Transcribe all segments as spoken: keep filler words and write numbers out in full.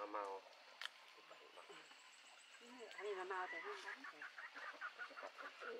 mà màu anh này là màu thì không đánh kìa. Màu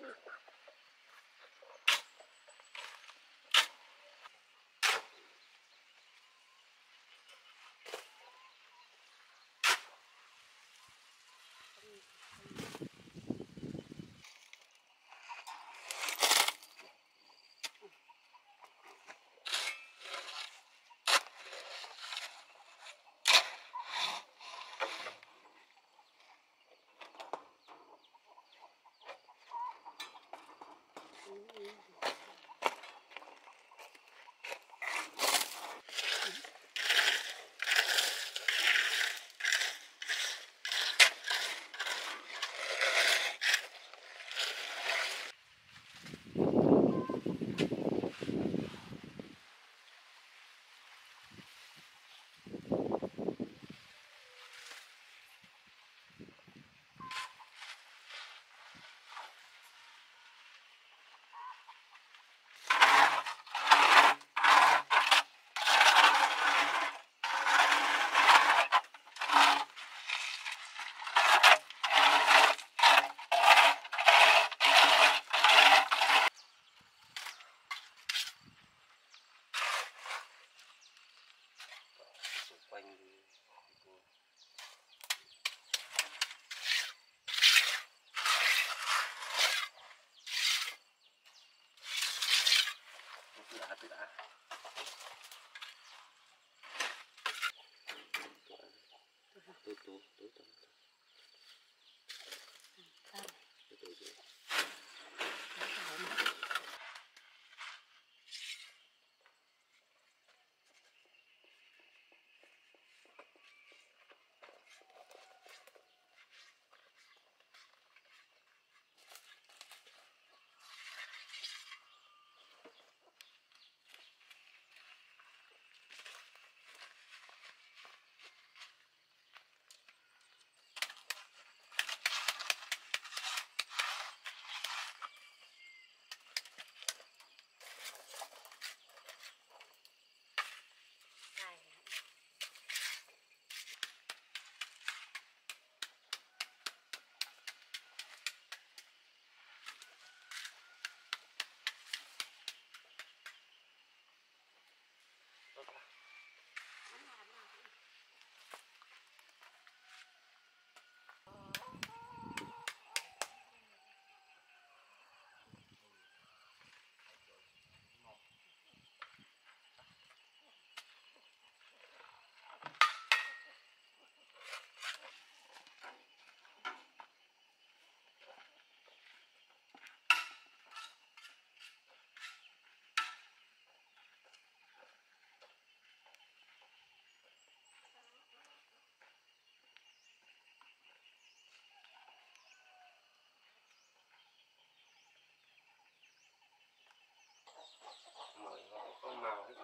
hết rồi.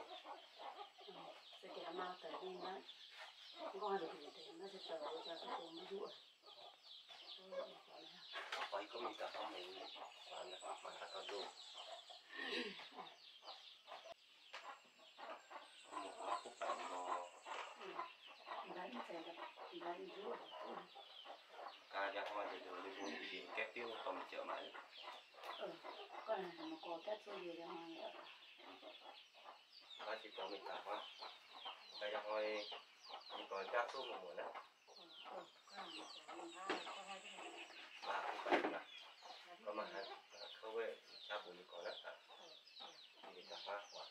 Sẽ kẻ màu tới đi nó. Gọi được thì nó sẽ tới cho các cô nó rũa. Vậy có mình cả con mình và cả con đồ. Mình có cục bánh bò. Bánh sẽ bánh rũa. Cả ra hoa thì đều đi vui tìm kép tiêu tầm chợ máy. Ừ, con này mà có kép tiêu gì ra hoa nữa. Các chị cho mình cả hoa. Đây là hồi mình có các xung mà muốn á. Mà không phải không ạ. Có mà hạt khâu ấy, các bố mình có đất ạ. Mình cả hoa quả.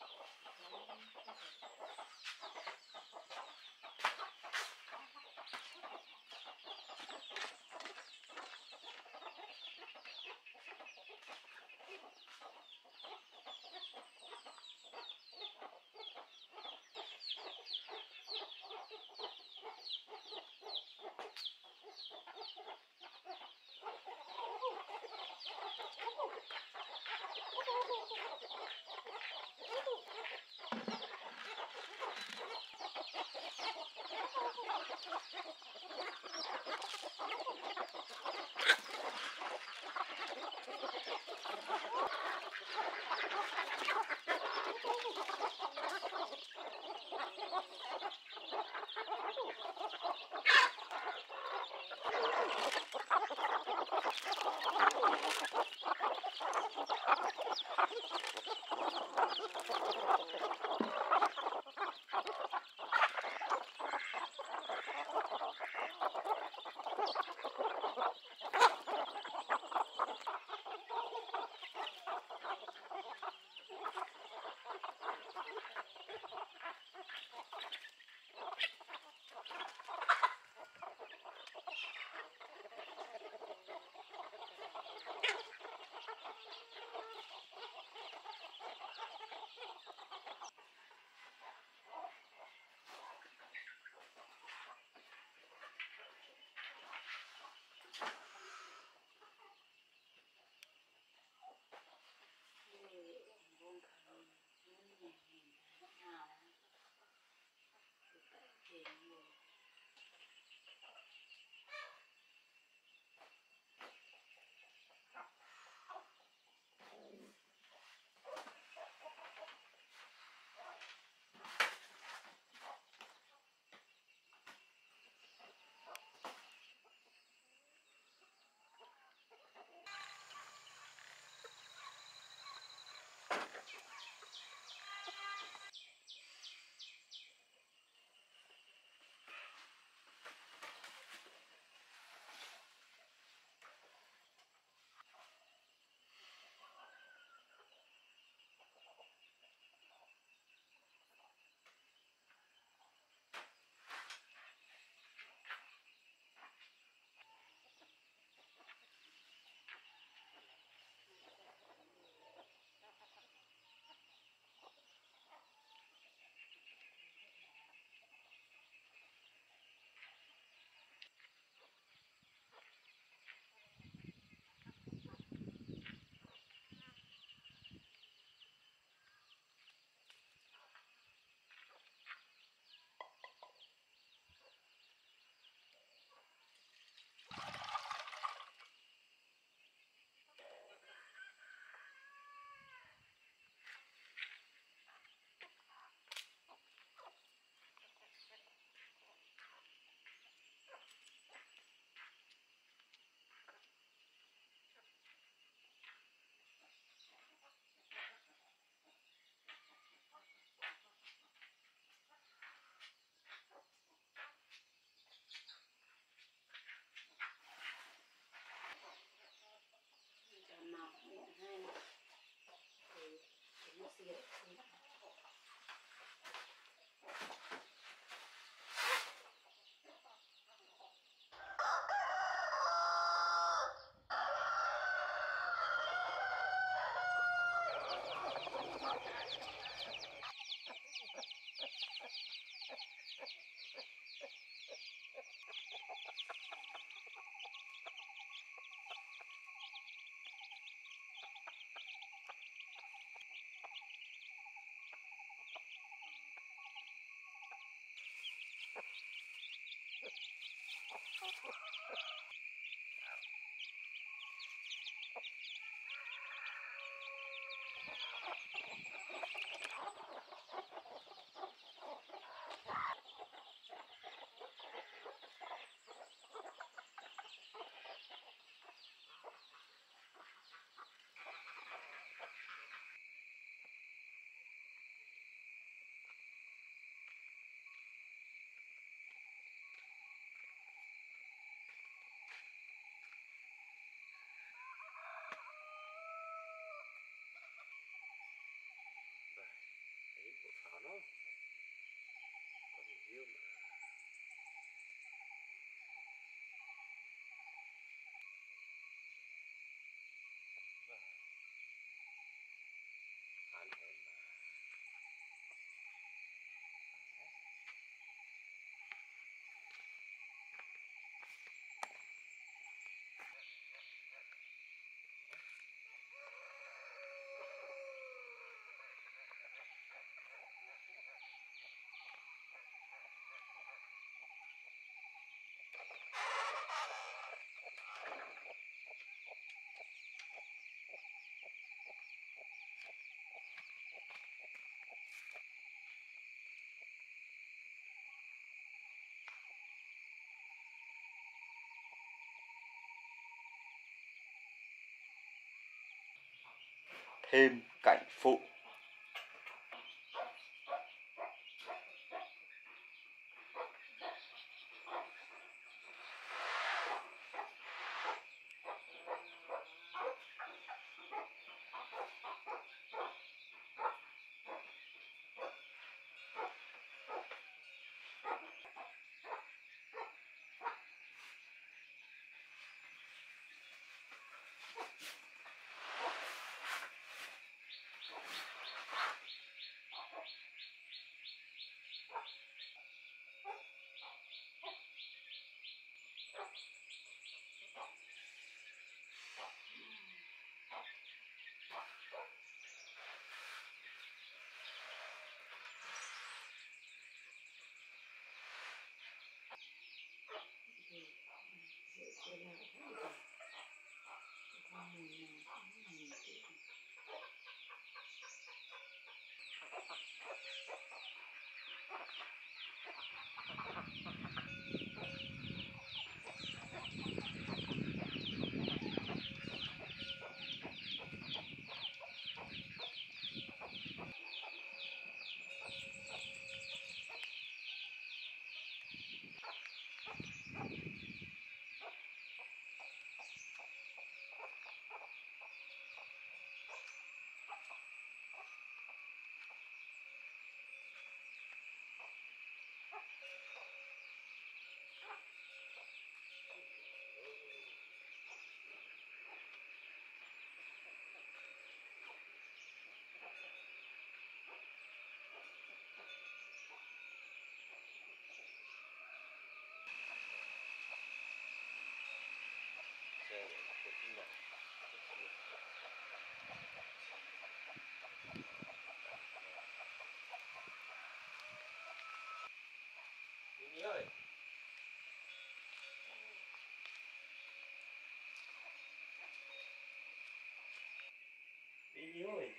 Oh, Pháo nó có một riêu mà và anh em mà thêm cảnh phụ. Really?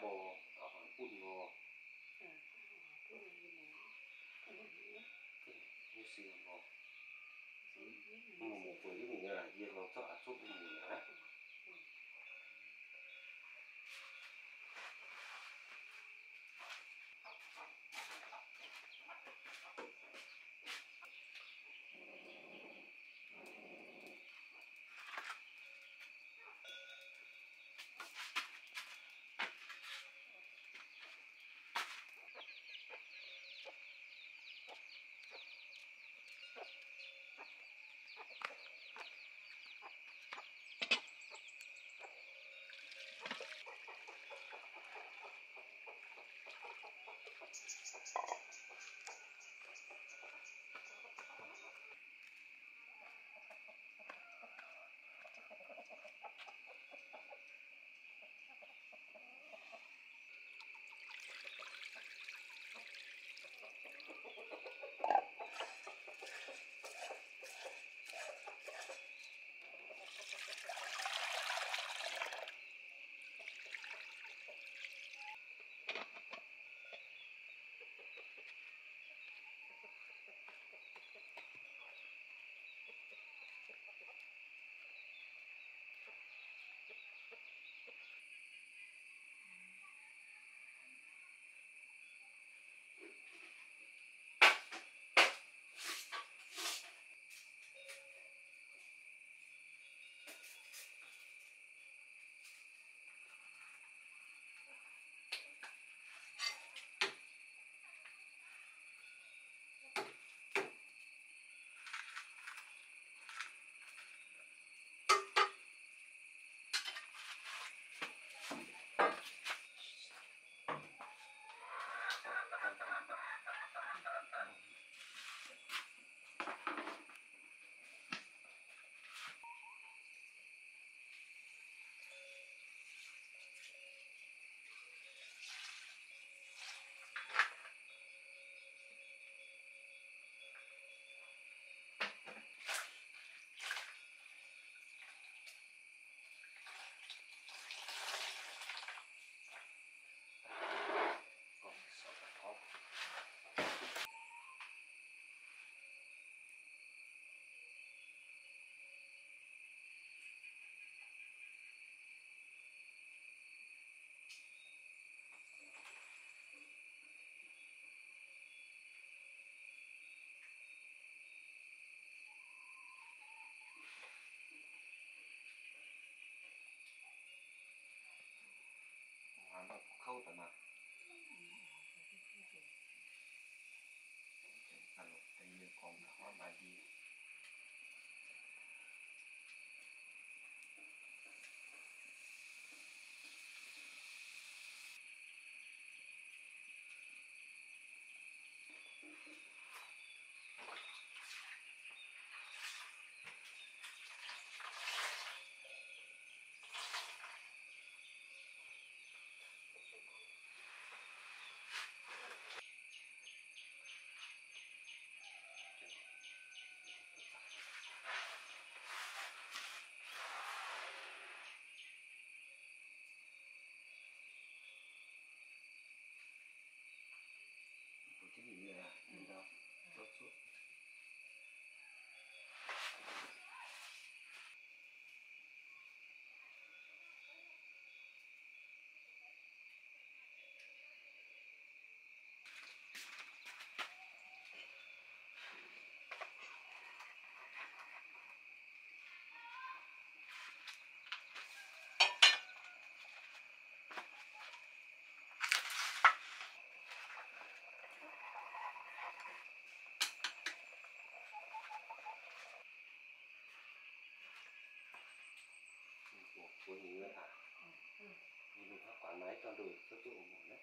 Bò ở hòn cún ngò, cái như sườn bò, một với mình ở kia nó sợ sụp mình đấy. Câu tầm mặt tầm lục tây như con hoa bài đi của những người à, vì mình hát quán máy cho đời rất tự ủng hộ đấy.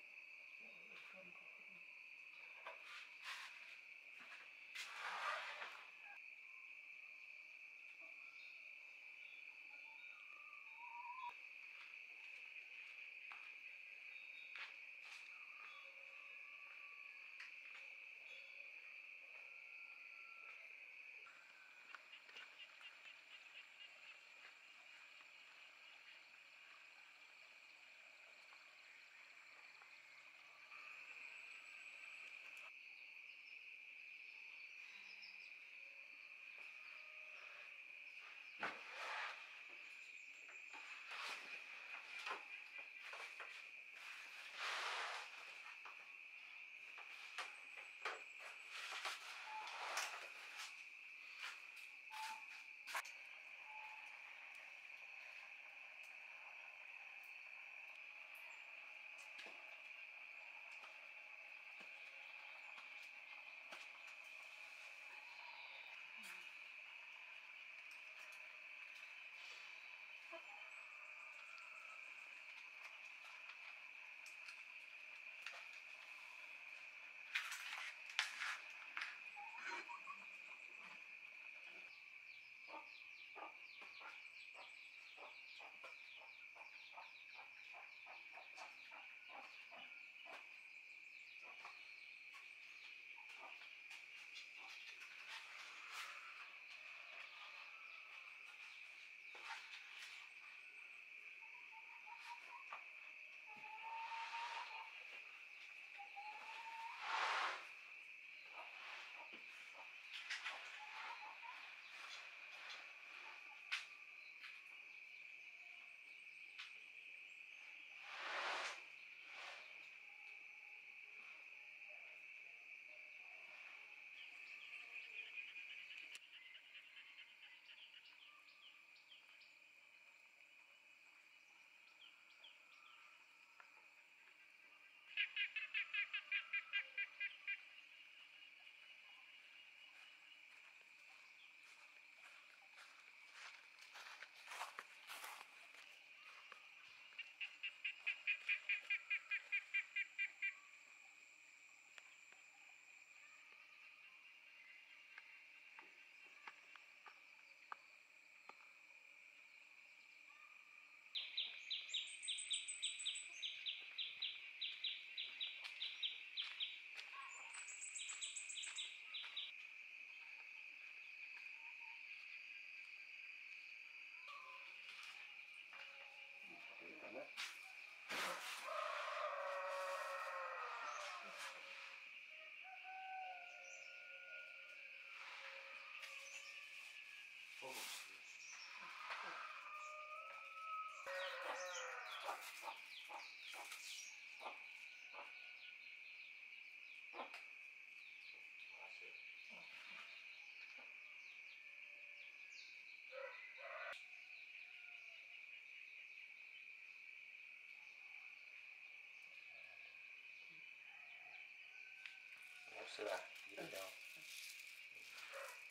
是吧？一两条，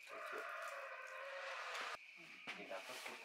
不错，你拿不错。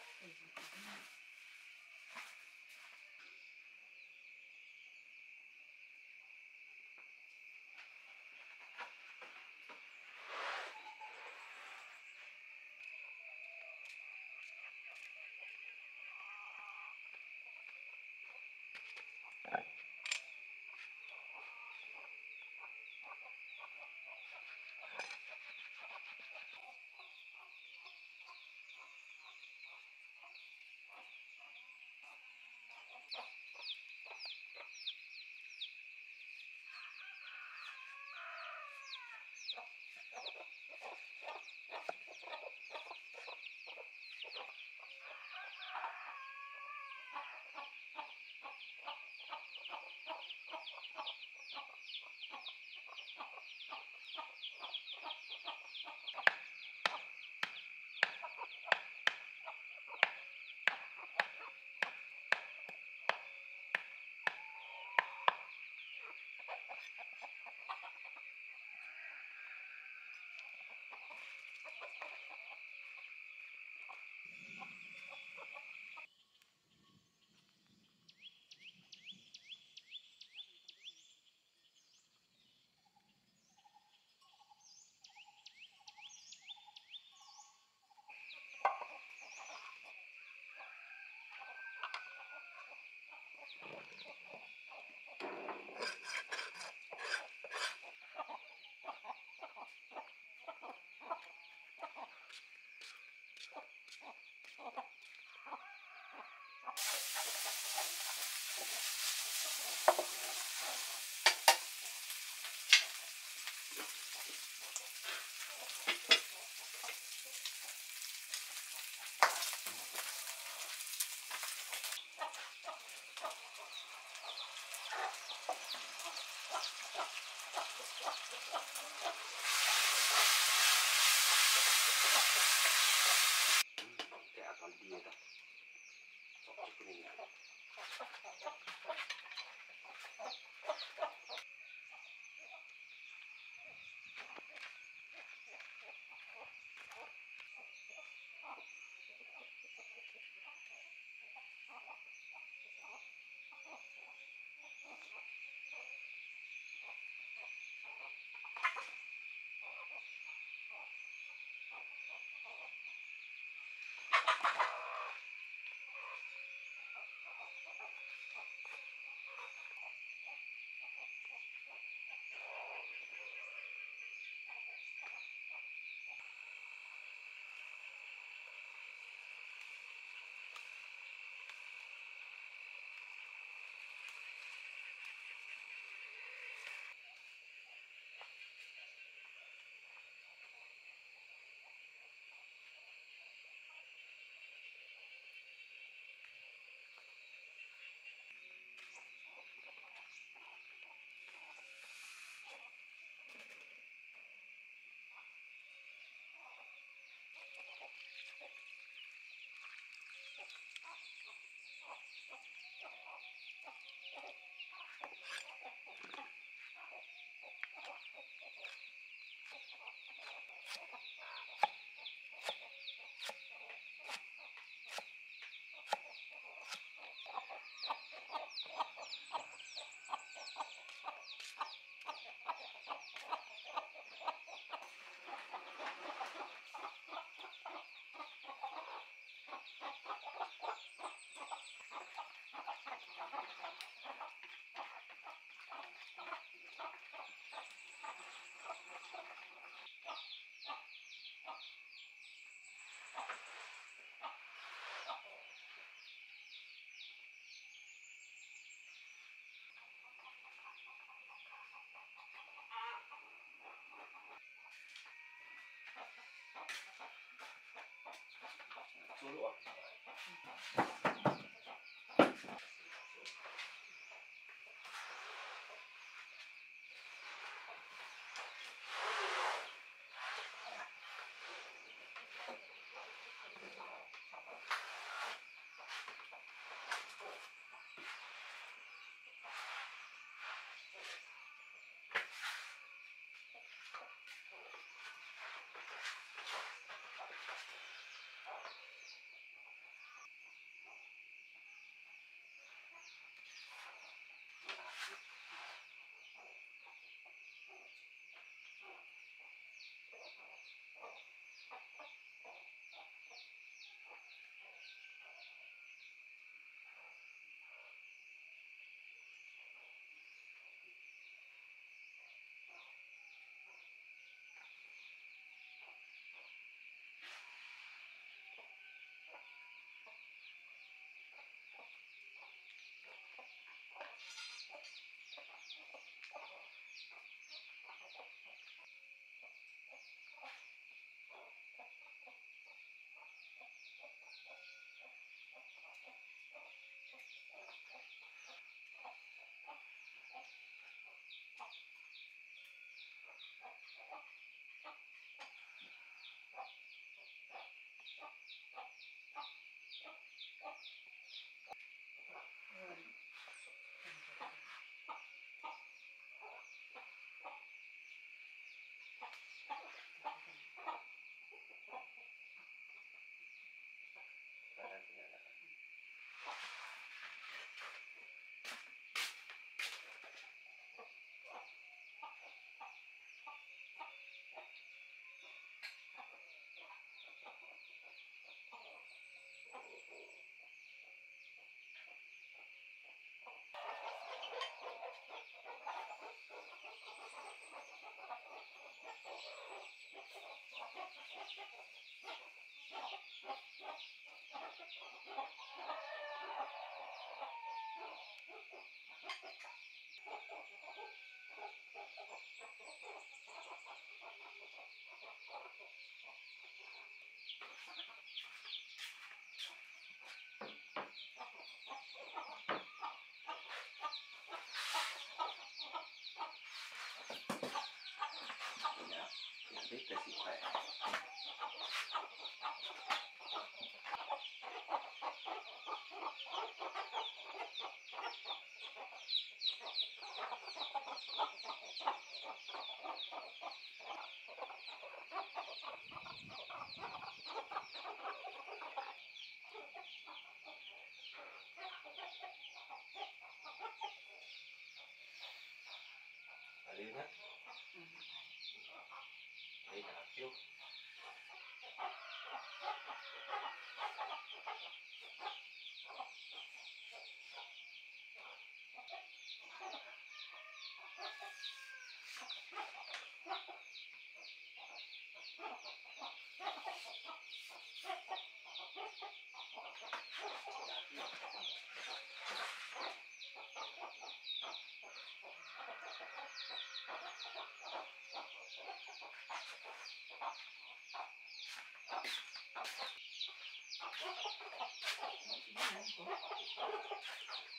còn cái chỗ đi ra người ta còn hai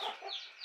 lần tới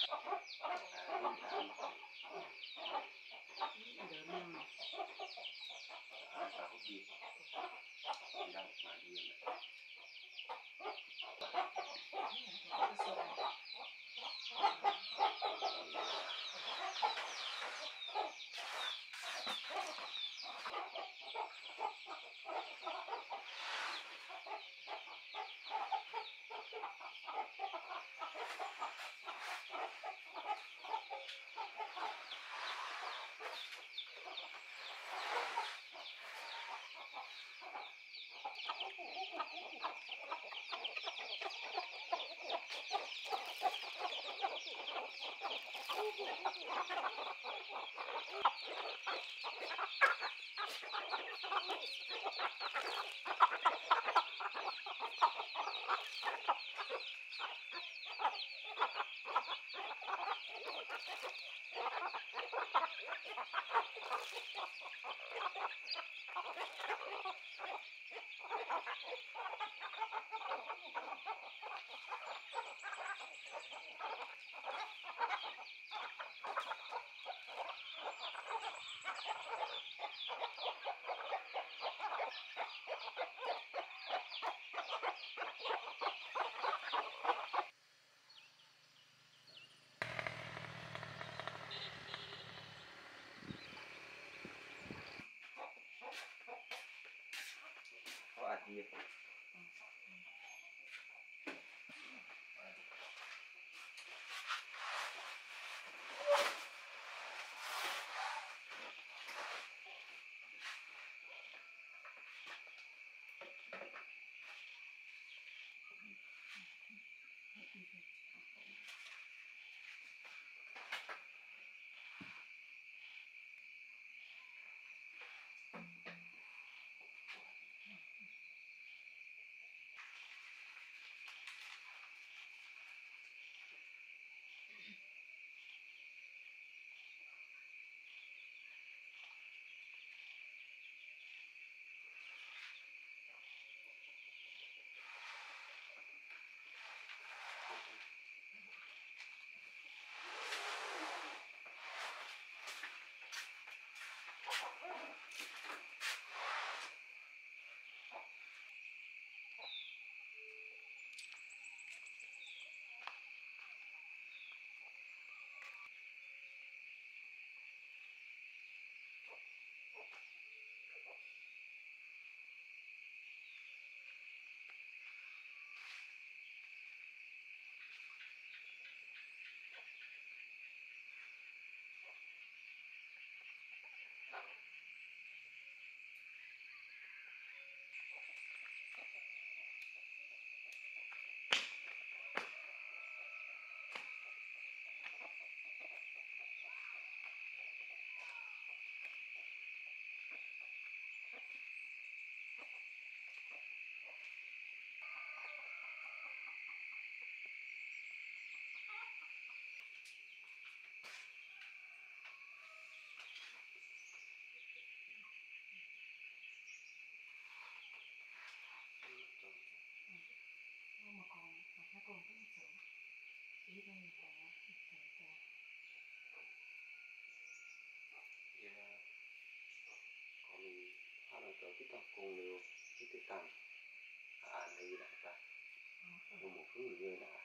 cái tập cùng đều cái tự tàn à này là ta một người người đã